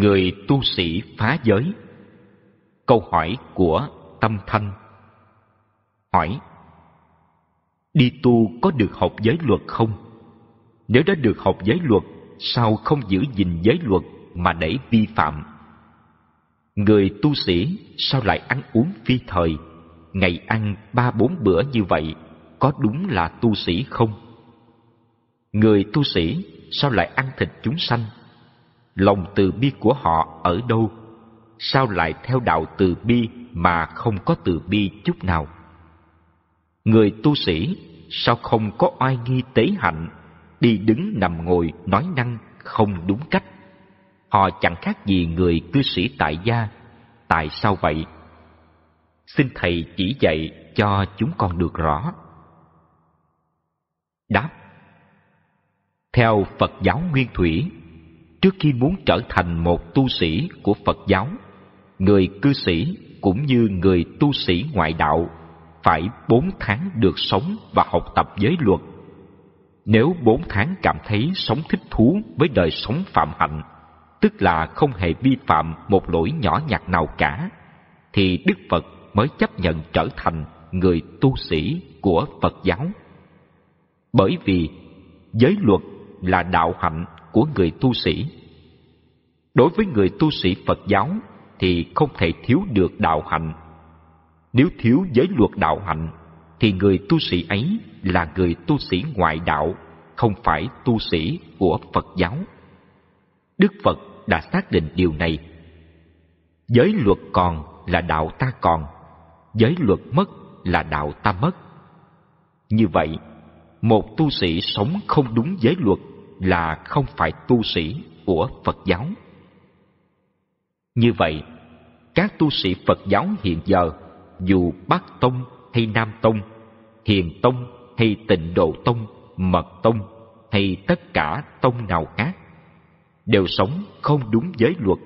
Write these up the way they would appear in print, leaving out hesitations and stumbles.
người tu sĩ phá giới. Câu hỏi của Tâm Thanh. Hỏi: đi tu có được học giới luật không? Nếu đã được học giới luật, sao không giữ gìn giới luật mà để vi phạm? Người tu sĩ sao lại ăn uống phi thời, ngày ăn 3-4 bữa như vậy, có đúng là tu sĩ không? Người tu sĩ sao lại ăn thịt chúng sanh? Lòng từ bi của họ ở đâu? Sao lại theo đạo từ bi mà không có từ bi chút nào? Người tu sĩ sao không có oai nghi tế hạnh, đi đứng nằm ngồi nói năng không đúng cách? Họ chẳng khác gì người cư sĩ tại gia. Tại sao vậy? Xin Thầy chỉ dạy cho chúng con được rõ. Đáp: theo Phật giáo Nguyên Thủy, trước khi muốn trở thành một tu sĩ của Phật giáo, người cư sĩ cũng như người tu sĩ ngoại đạo phải 4 tháng được sống và học tập giới luật. Nếu 4 tháng cảm thấy sống thích thú với đời sống phạm hạnh, tức là không hề vi phạm một lỗi nhỏ nhặt nào cả, thì Đức Phật mới chấp nhận trở thành người tu sĩ của Phật giáo. Bởi vì giới luật là đạo hạnh của người tu sĩ. Đối với người tu sĩ Phật giáo thì không thể thiếu được đạo hạnh. Nếu thiếu giới luật đạo hạnh thì người tu sĩ ấy là người tu sĩ ngoại đạo, không phải tu sĩ của Phật giáo. Đức Phật đã xác định điều này. Giới luật còn là đạo ta còn, giới luật mất là đạo ta mất. Như vậy, một tu sĩ sống không đúng giới luật là không phải tu sĩ của Phật giáo. Như vậy, các tu sĩ Phật giáo hiện giờ, dù Bắc Tông hay Nam Tông, Thiền Tông hay Tịnh Độ Tông, Mật Tông hay tất cả tông nào khác, đều sống không đúng giới luật,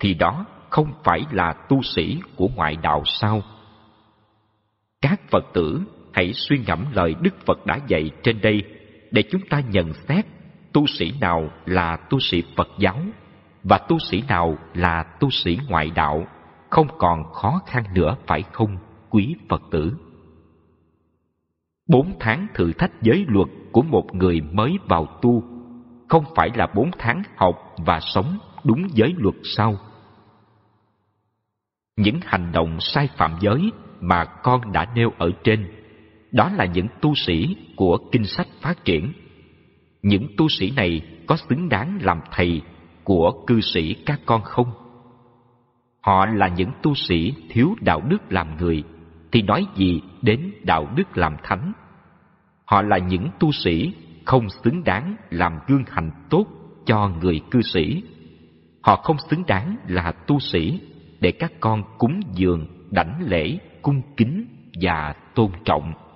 thì đó không phải là tu sĩ của ngoại đạo sao? Các Phật tử hãy suy ngẫm lời Đức Phật đã dạy trên đây để chúng ta nhận xét tu sĩ nào là tu sĩ Phật giáo và tu sĩ nào là tu sĩ ngoại đạo, không còn khó khăn nữa phải không, quý Phật tử? 4 tháng thử thách giới luật của một người mới vào tu không phải là 4 tháng học và sống đúng giới luật sao? Những hành động sai phạm giới mà con đã nêu ở trên, đó là những tu sĩ của kinh sách phát triển. Những tu sĩ này có xứng đáng làm thầy của cư sĩ các con không? Họ là những tu sĩ thiếu đạo đức làm người, thì nói gì đến đạo đức làm thánh? Họ là những tu sĩ không xứng đáng làm gương hành tốt cho người cư sĩ. Họ không xứng đáng là tu sĩ để các con cúng dường, đảnh lễ, cung kính và tôn trọng.